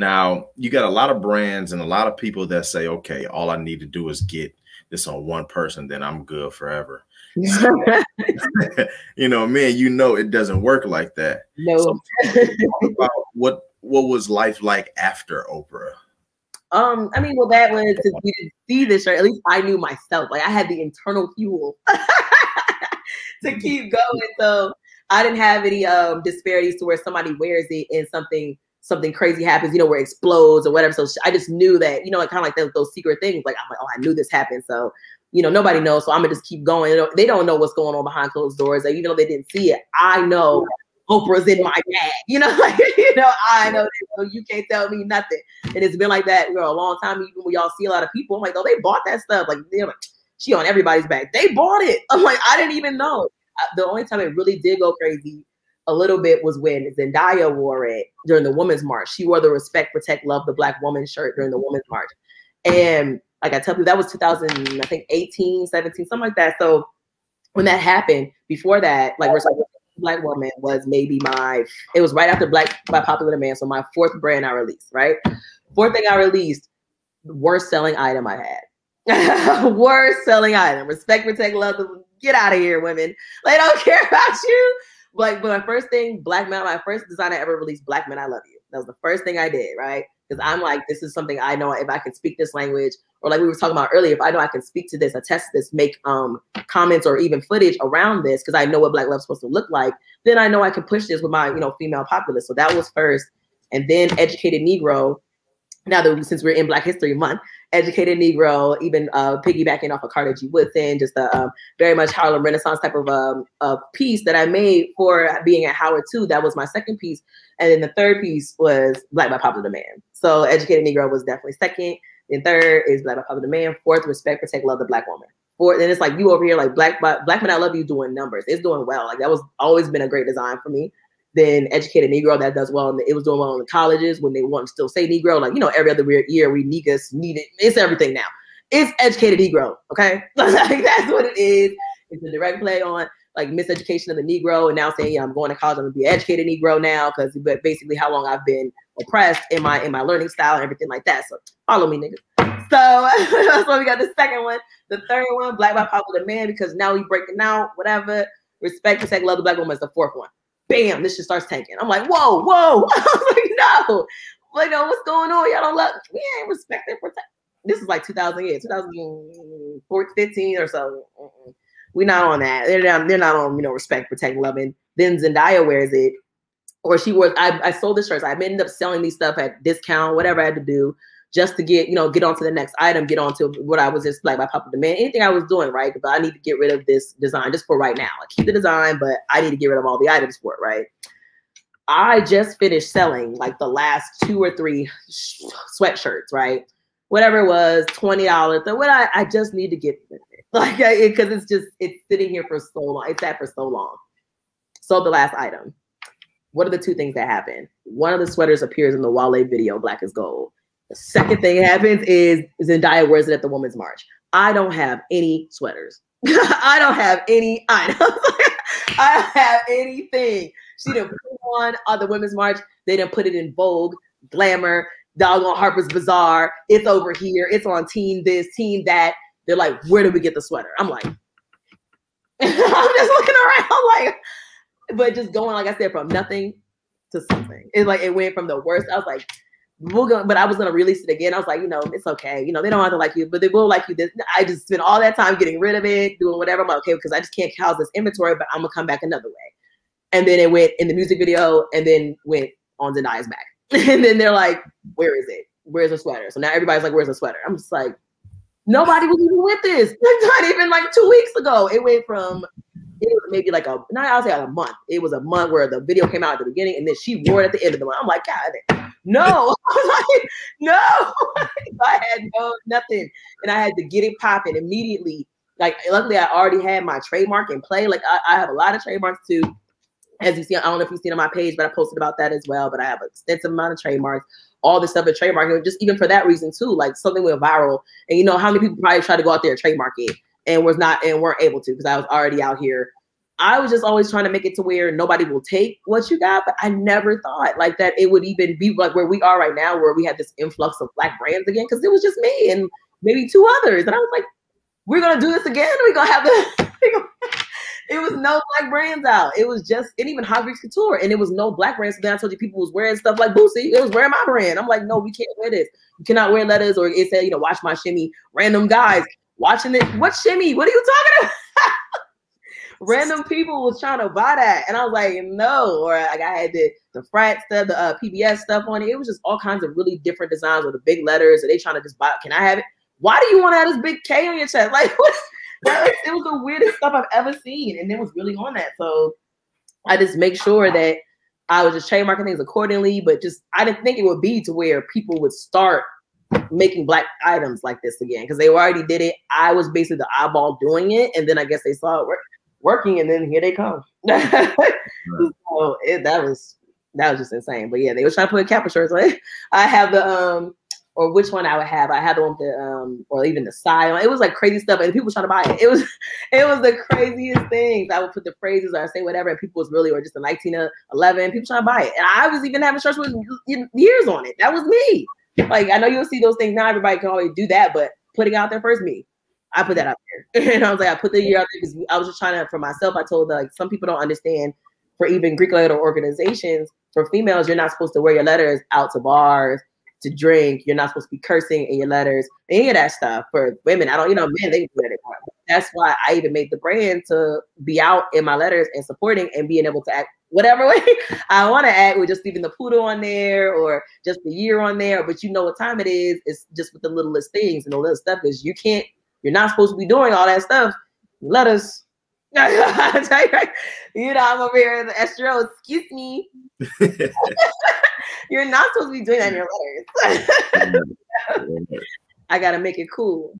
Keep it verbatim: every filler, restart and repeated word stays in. Now, you got a lot of brands and a lot of people that say, okay, all I need to do is get this on one person, then I'm good forever. You know, man, you know, it doesn't work like that. No. So, talk about what what was life like after Oprah? Um, I mean, well, that was, because we didn't see this, or at least I knew myself. Like, I had the internal fuel to keep going. So I didn't have any um, disparities to where somebody wears it and something something crazy happens, you know, where it explodes or whatever. So I just knew that, you know, like, kind of like those, those secret things. Like, I'm like, oh, I knew this happened. So, you know, nobody knows. So I'm going to just keep going. They don't, they don't know what's going on behind closed doors. Like, even though they didn't see it, I know Oprah's in my bag. You know, like, you know, I know that, so you can't tell me nothing. And it's been like that for a long time. Even when y'all see a lot of people, I'm like, oh, they bought that stuff. Like, they're like, she on everybody's back. They bought it. I'm like, I didn't even know. The only time it really did go crazy a little bit was when Zendaya wore it during the Women's March. She wore the Respect, Protect, Love the Black Woman shirt during the Women's March. And like I tell you, that was two thousand, I think, eighteen, seventeen, something like that. So when that happened, before that, like, Respect, Black Woman was maybe my, it was right after Black by Popular Demand. So my fourth brand I released, right? Fourth thing I released, worst selling item I had. Worst selling item. Respect, Protect, Love the, get out of here, women. Like, I don't care about you. Like, but my first thing, Black Men, my first design I ever released, Black Men, I Love You. That was the first thing I did, right? Because I'm like, this is something I know, if I can speak this language, or like we were talking about earlier, if I know I can speak to this, attest to this, make um, comments or even footage around this, because I know what Black love is supposed to look like, then I know I can push this with my, you know, female populace. So that was first. And then Educated Negro. Now that we, since we're in Black History Month, Educated Negro, even uh, piggybacking off of Carter G. Woodson, just a um, very much Harlem Renaissance type of um, a piece that I made for being at Howard too. That was my second piece. And then the third piece was Black by Popular Demand. So Educated Negro was definitely second. Then third is Black by Popular Demand. Fourth, Respect, Protect, Love the Black Woman. Fourth, and it's like you over here, like Black by, Black Men I Love You doing numbers. It's doing well. Like, that was always been a great design for me. Then Educated Negro, that does well. And it was doing well in the colleges when they want to still say Negro. Like, you know, every other weird year, we niggas need it. It's everything now. It's Educated Negro, okay? Like, that's what it is. It's a direct play on, like, miseducation of the Negro. And now saying, yeah, I'm going to college, I'm going to be an educated Negro now, because basically how long I've been oppressed in my in my learning style and everything like that. So follow me, niggas. So that's why we got the second one. The third one, Black by Popular Demand, because now we breaking out, whatever. Respect, Protect, Love the Black Woman is the fourth one. Bam, this shit starts tanking. I'm like, whoa, whoa. I was like, no. Like, no, what's going on? Y'all don't love, we ain't respecting. This is like two thousand eight, two thousand fifteen or so. We're not on that. They're not, they're not on, you know, Respect, Protect, Loving. Then Zendaya wears it. Or she wears, I, I sold the shirts. I ended up selling these stuff at discount, whatever I had to do, just to get, you know, get on to the next item, get on to what I was just like by popular demand, anything I was doing, right? But I need to get rid of this design just for right now. I keep the design, but I need to get rid of all the items for it, right? I just finished selling like the last two or three sweatshirts, right? Whatever it was, twenty dollars. So what I, I just need to get rid of it. Like, because it, it's just, it's sitting here for so long. It's sat for so long. Sold the last item. What are the two things that happen? One of the sweaters appears in the Wale video, Black is Gold. The second thing that happens is Zendaya wears it at the Women's March. I don't have any sweaters. I don't have any items. I don't have anything. She didn't put one on the Women's March. They didn't put it in Vogue, Glamour, dog on Harper's Bazaar. It's over here. It's on Teen this, Teen that. They're like, where did we get the sweater? I'm like, I'm just looking around like, but just going, like I said, from nothing to something. It's like it went from the worst. I was like, we'll go, but I was gonna release it again. I was like, you know, it's okay. You know, they don't have to like you, but they will like you. This, I just spent all that time getting rid of it, doing whatever. I'm like, okay, because I just can't house this inventory, but I'm gonna come back another way. And then it went in the music video, and then went on Zendaya's back. And then they're like, where is it? Where's the sweater? So now everybody's like, where's the sweater? I'm just like, nobody was even with this. Not even like two weeks ago. It went from, it was maybe like a, not I'll say like a month. It was a month where the video came out at the beginning, and then she wore it at the end of the month. I'm like, God. No, I was like, no, I had no nothing, and I had to get it popping immediately. Like, luckily, I already had my trademark in play. Like, I, I have a lot of trademarks too, as you see. I don't know if you've seen on my page, but I posted about that as well. But I have an extensive amount of trademarks, all this stuff in trademarking, just even for that reason too. Like, something went viral, and you know how many people probably tried to go out there and trademark it, and was not, and weren't able to, because I was already out here. I was just always trying to make it to where nobody will take what you got, but I never thought like that it would even be like where we are right now, where we had this influx of Black brands again, because it was just me and maybe two others. And I was like, we're going to do this again? We're going to have this? It was no Black brands out. It was just, and even Hobby Couture, and it was no Black brands. So then I told you people was wearing stuff like Boosie. It was wearing my brand. I'm like, no, we can't wear this. You cannot wear letters, or it said, you know, watch my shimmy. Random guys watching it. What shimmy? What are you talking about? Random people was trying to buy that, and I was like, no. Or like I had the the frat stuff, the uh, P B S stuff on it. It was just all kinds of really different designs with the big letters. Are they trying to just buy? Can I have it? Why do you want to have this big K on your chest? Like, what? That, it was the weirdest stuff I've ever seen, and it was really on that. So I just make sure that I was just trademarking things accordingly. But just I didn't think it would be to where people would start making Black items like this again, because they already did it. I was basically the eyeball doing it, and then I guess they saw it work. working, and then here they come. So it, that was that was just insane. But yeah, they were trying to put Kappa shirts on. I have the um, or which one I would have. I had the one with the um, or even the side. It was like crazy stuff, and people were trying to buy it. It was it was the craziest things. I would put the phrases, or I say whatever, and people was really, or just the nineteen eleven. People trying to buy it, and I was even having shirts with years on it. That was me. Like I know you'll see those things now. Everybody can always do that, but putting out there first, me. I put that out there. And I was like, I put the year out there because I was just trying to, for myself, I told like some people don't understand, for even Greek letter organizations, for females, you're not supposed to wear your letters out to bars, to drink. You're not supposed to be cursing in your letters, any of that stuff. For women, I don't, you know, men, they do that anymore. That's why I even made the brand to be out in my letters and supporting and being able to act whatever way I want to act, with just leaving the poodle on there or just the year on there. But you know what time it is. It's just with the littlest things, and the little stuff is you can't, you're not supposed to be doing all that stuff. Let us, you know, I'm over here in the S R O, excuse me. You're not supposed to be doing that in your letters. I got to make it cool.